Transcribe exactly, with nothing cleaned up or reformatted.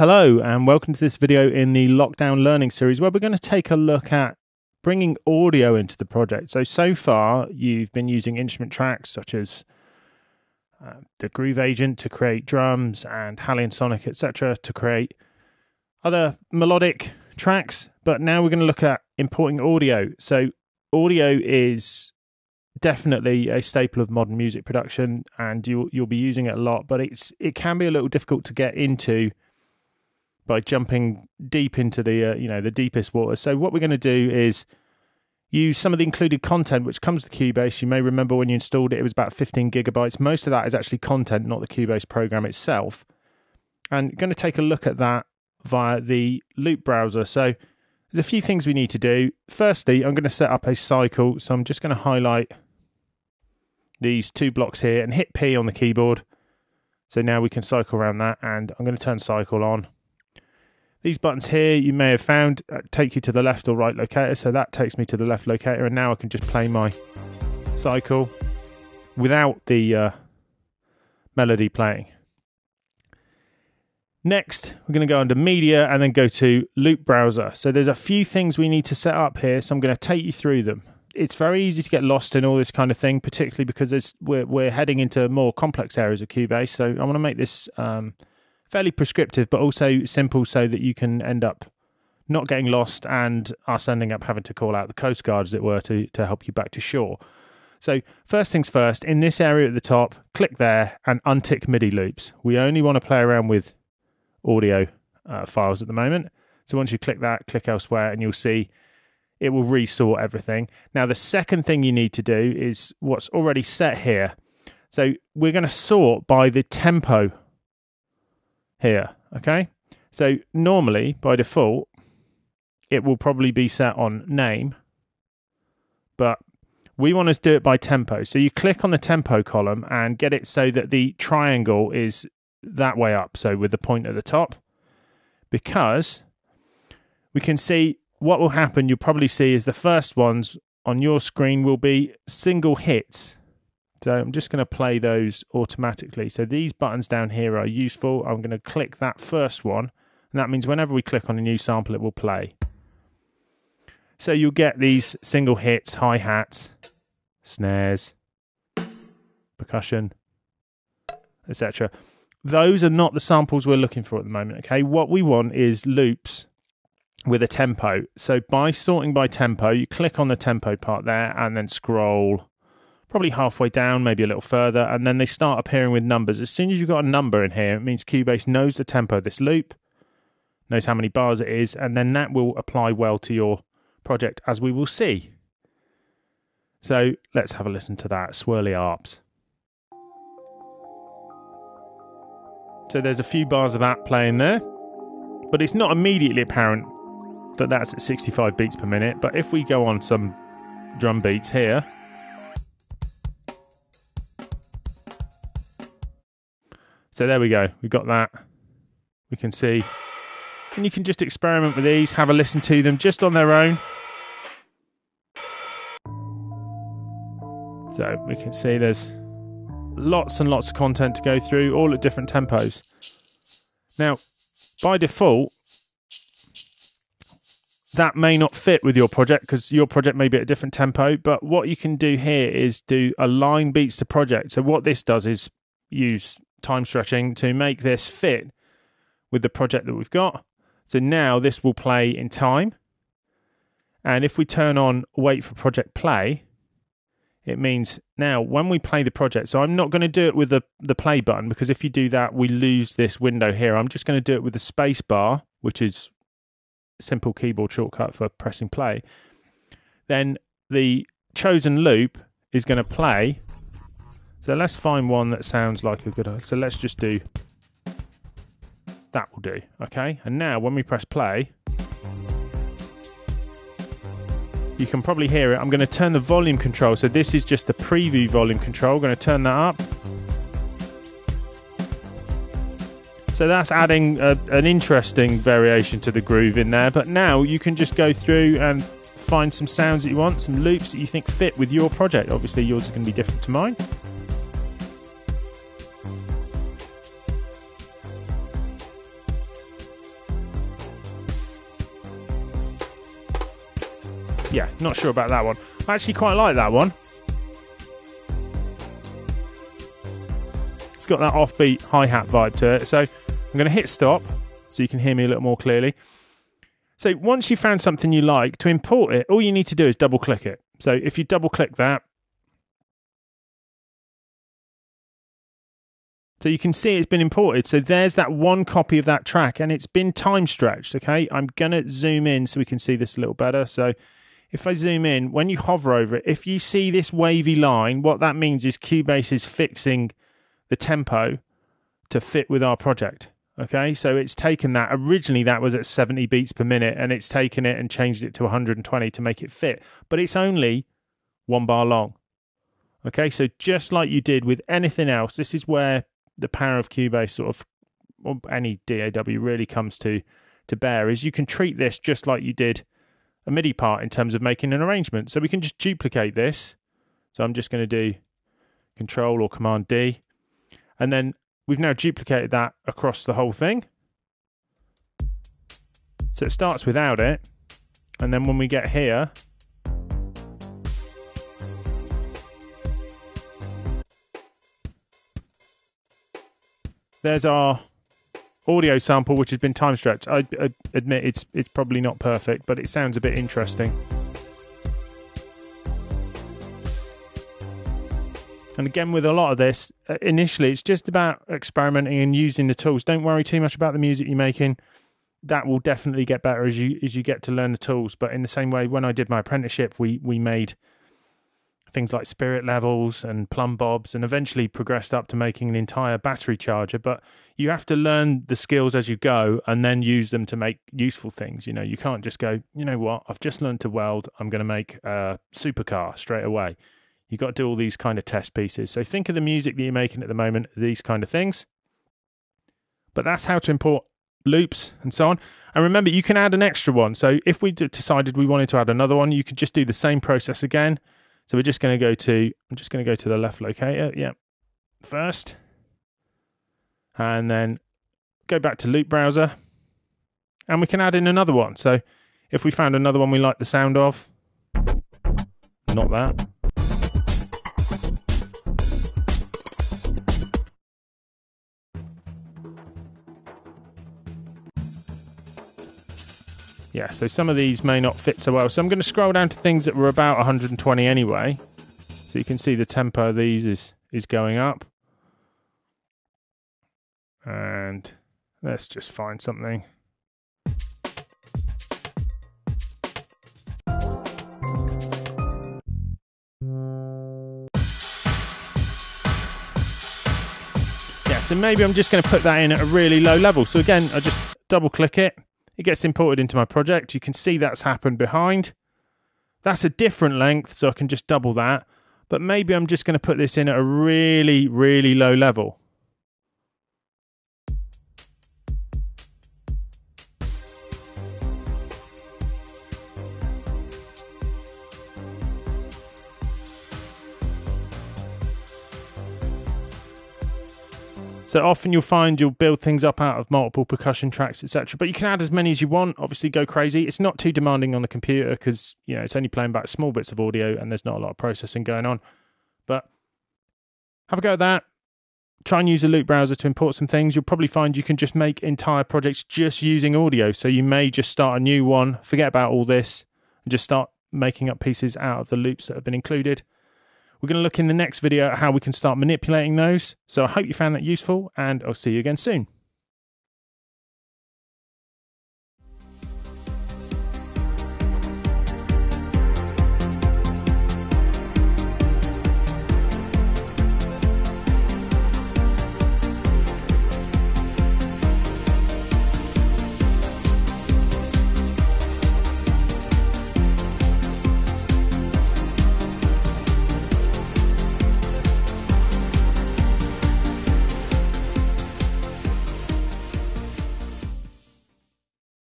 Hello and welcome to this video in the Lockdown Learning Series where we're going to take a look at bringing audio into the project. So, so far you've been using instrument tracks such as uh, the Groove Agent to create drums and Halion Sonic et cetera to create other melodic tracks, but now we're going to look at importing audio. So audio is definitely a staple of modern music production and you'll, you'll be using it a lot, but it's it can be a little difficult to get into by jumping deep into the uh, you know the deepest water. So what we're going to do is use some of the included content which comes with Cubase. You may remember when you installed it, it was about fifteen gigabytes. Most of that is actually content, not the Cubase program itself. And going to take a look at that via the Loop Browser. So there's a few things we need to do. Firstly, I'm going to set up a cycle. So I'm just going to highlight these two blocks here and hit P on the keyboard. So now we can cycle around that, and I'm going to turn cycle on. These buttons here, you may have found, take you to the left or right locator. So that takes me to the left locator, and now I can just play my cycle without the uh, melody playing. Next, we're going to go under Media and then go to Loop Browser. So there's a few things we need to set up here, so I'm going to take you through them. It's very easy to get lost in all this kind of thing, particularly because there's, we're, we're heading into more complex areas of Cubase. So I want to make this um, fairly prescriptive, but also simple so that you can end up not getting lost and us ending up having to call out the Coast Guard, as it were, to, to help you back to shore. So first things first, in this area at the top, click there and untick MIDI loops. We only want to play around with audio uh, files at the moment. So once you click that, click elsewhere, and you'll see it will resort everything. Now, the second thing you need to do is what's already set here. So we're going to sort by the tempo here, okay? So normally, by default, it will probably be set on name, but we want to do it by tempo. So you click on the tempo column and get it so that the triangle is that way up, so with the point at the top, because we can see what will happen. You'll probably see is the first ones on your screen will be single hits. So I'm just going to play those automatically. So these buttons down here are useful. I'm going to click that first one, and that means whenever we click on a new sample, it will play. So you'll get these single hits, hi-hats, snares, percussion, et cetera. Those are not the samples we're looking for at the moment, okay? What we want is loops with a tempo. So by sorting by tempo, you click on the tempo part there and then scroll probably halfway down, maybe a little further, and then they start appearing with numbers. As soon as you've got a number in here, it means Cubase knows the tempo of this loop, knows how many bars it is, and then that will apply well to your project, as we will see. So let's have a listen to that, Swirly Arps. So there's a few bars of that playing there, but it's not immediately apparent that that's at sixty-five beats per minute. But if we go on some drum beats here, so there we go, we've got that. We can see, and you can just experiment with these, have a listen to them just on their own. So we can see there's lots and lots of content to go through, all at different tempos. Now, by default, that may not fit with your project because your project may be at a different tempo, but what you can do here is do align beats to project. So what this does is use time stretching to make this fit with the project that we've got. So now this will play in time. And if we turn on wait for project play, it means now when we play the project, so I'm not going to do it with the, the play button, because if you do that, we lose this window here. I'm just going to do it with the space bar, which is a simple keyboard shortcut for pressing play. Then the chosen loop is going to play. So let's find one that sounds like a good, so let's just do, that will do, okay? And now when we press play, you can probably hear it. I'm going to turn the volume control. So this is just the preview volume control. I'm going to turn that up. So that's adding a, an interesting variation to the groove in there. But now you can just go through and find some sounds that you want, some loops that you think fit with your project. Obviously yours is going to be different to mine. Yeah, not sure about that one. I actually quite like that one. It's got that offbeat hi-hat vibe to it. So I'm going to hit stop so you can hear me a little more clearly. So once you've found something you like, to import it, all you need to do is double-click it. So if you double-click that, so you can see it's been imported. So there's that one copy of that track and it's been time stretched, okay? I'm gonna zoom in so we can see this a little better. So if I zoom in, when you hover over it, if you see this wavy line, what that means is Cubase is fixing the tempo to fit with our project, okay? So it's taken that, originally that was at seventy beats per minute and it's taken it and changed it to one hundred twenty to make it fit, but it's only one bar long, okay? So just like you did with anything else, this is where the power of Cubase, sort of, or any D A W really comes to to bear, is you can treat this just like you did a MIDI part in terms of making an arrangement. So we can just duplicate this. So I'm just going to do Control or Command D, and then we've now duplicated that across the whole thing. So it starts without it, and then when we get here, there's our audio sample, which has been time stretched. I, I admit it's it's probably not perfect, but it sounds a bit interesting. And again, with a lot of this, initially, it's just about experimenting and using the tools. Don't worry too much about the music you're making. That will definitely get better as you as you get to learn the tools. But in the same way, when I did my apprenticeship, we we made things like spirit levels and plumb bobs, and eventually progressed up to making an entire battery charger. But you have to learn the skills as you go and then use them to make useful things. You know, you can't just go, you know what, I've just learned to weld, I'm going to make a supercar straight away. You've got to do all these kind of test pieces. So think of the music that you're making at the moment, these kind of things. But that's how to import loops and so on. And remember, you can add an extra one. So if we decided we wanted to add another one, you could just do the same process again. So we're just going to go to, I'm just going to go to the left locator, yeah, first. And then go back to Loop Browser. And we can add in another one. So if we found another one we like the sound of, not that. Yeah, so some of these may not fit so well. So I'm going to scroll down to things that were about one hundred twenty anyway. So you can see the tempo of these is, is going up. And let's just find something. Yeah, so maybe I'm just going to put that in at a really low level. So again, I just double click it. It gets imported into my project. You can see that's happened behind. That's a different length, so I can just double that. But maybe I'm just going to put this in at a really, really low level. So often you'll find you'll build things up out of multiple percussion tracks, et cetera. But you can add as many as you want. Obviously, go crazy. It's not too demanding on the computer because, you know, it's only playing back small bits of audio and there's not a lot of processing going on. But have a go at that. Try and use the Loop Browser to import some things. You'll probably find you can just make entire projects just using audio. So you may just start a new one, forget about all this, and just start making up pieces out of the loops that have been included. We're going to look in the next video at how we can start manipulating those. So I hope you found that useful, and I'll see you again soon.